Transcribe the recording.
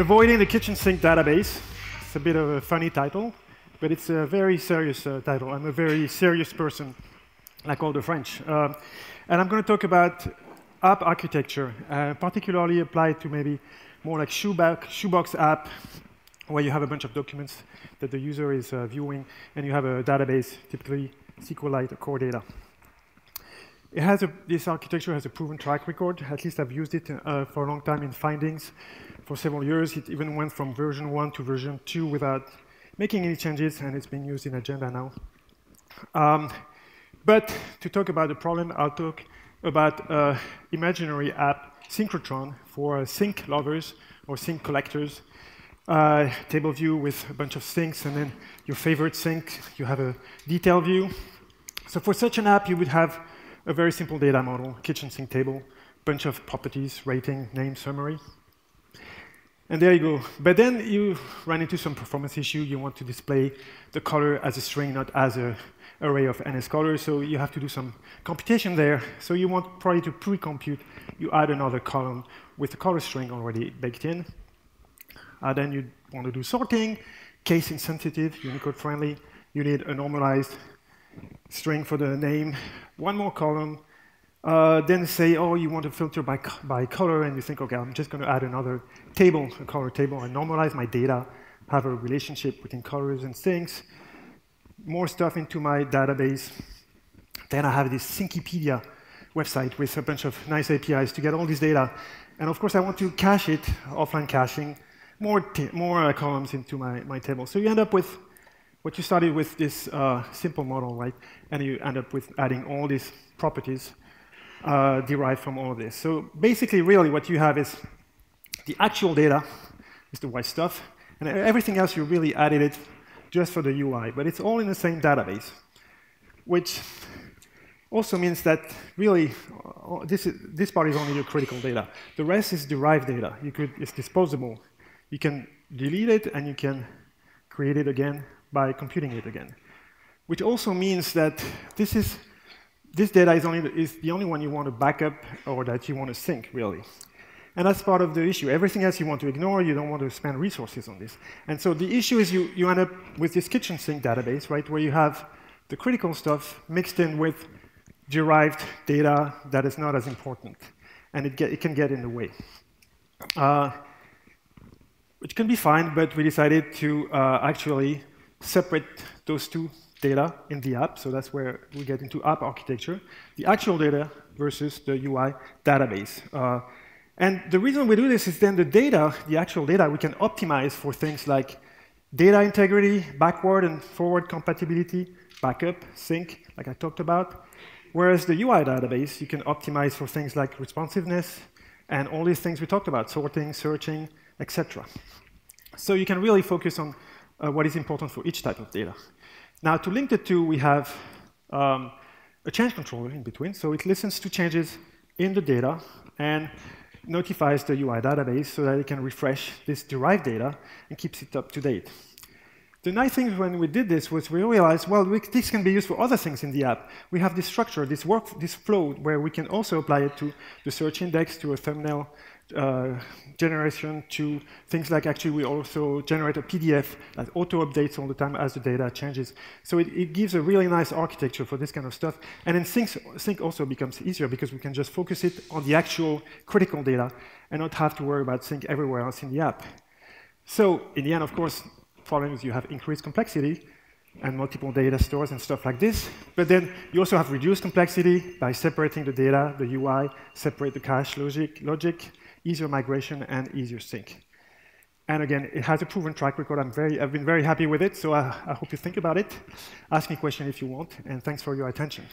Avoiding the Kitchen Sink Database. It's a bit of a funny title, but it's a very serious title. I'm a very serious person, like all the French. And I'm going to talk about app architecture, particularly applied to maybe more like shoebox app, where you have a bunch of documents that the user is viewing, and you have a database, typically SQLite or Core Data. It has this architecture has a proven track record. At least I've used it for a long time in findings for several years. It even went from version 1 to version 2 without making any changes, and it's being used in Agenda now. But to talk about the problem, I'll talk about imaginary app Synchrotron for sync lovers or sync collectors. Table view with a bunch of syncs, and then your favorite sync, you have a detail view. So for such an app, you would have a very simple data model, kitchen sink table, bunch of properties, rating, name, summary. And there you go. But then you run into some performance issue. You want to display the color as a string, not as an array of NSColors. So you have to do some computation there. So you want probably to pre-compute. You add another column with the color string already baked in. Then you want to do sorting, case insensitive, Unicode friendly. You need a normalized string for the name, one more column, then say, oh, you want to filter by color, and you think, okay, I'm just going to add another table, a color table, and normalize my data, have a relationship between colors and things, more stuff into my database. Then I have this Synchrotron website with a bunch of nice APIs to get all this data, and of course I want to cache it, offline caching, more columns into my table. So you end up with what you started with, this simple model, right? And you end up with adding all these properties derived from all of this. So basically, really, what you have is the actual data is the white stuff, and everything else you really added it just for the UI. But it's all in the same database, which also means that really this part is only your critical data. The rest is derived data. It's disposable. You can delete it, and you can create it again by computing it again, which also means that this data is the only one you want to back up or that you want to sync, really. And that's part of the issue. Everything else you want to ignore, you don't want to spend resources on this. And so the issue is you end up with this kitchen sink database, right, where you have the critical stuff mixed in with derived data that is not as important, and it can get in the way. Which can be fine, but we decided to actually separate those two data in the app. So that's where we get into app architecture, the actual data versus the UI database. And the reason we do this is then the actual data, we can optimize for things like data integrity, backward and forward compatibility, backup, sync, like I talked about. Whereas the UI database, you can optimize for things like responsiveness and all these things we talked about, sorting, searching, etc. So you can really focus on what is important for each type of data. Now, to link the two, we have a change controller in between. So it listens to changes in the data and notifies the UI database so that it can refresh this derived data and keeps it up to date. The nice thing when we did this was we realized, well, this can be used for other things in the app. We have this structure, this flow, where we can also apply it to the search index, to a thumbnail generation, to things like actually we also generate a PDF that auto-updates all the time as the data changes. So it gives a really nice architecture for this kind of stuff. And then sync also becomes easier because we can just focus it on the actual critical data and not have to worry about sync everywhere else in the app. So in the end, of course, the problem is you have increased complexity and multiple data stores and stuff like this. But then you also have reduced complexity by separating the data, the UI, separate the cache logic, easier migration, and easier sync. And again, it has a proven track record. I've been very happy with it, so I hope you think about it. Ask me a question if you want, and thanks for your attention.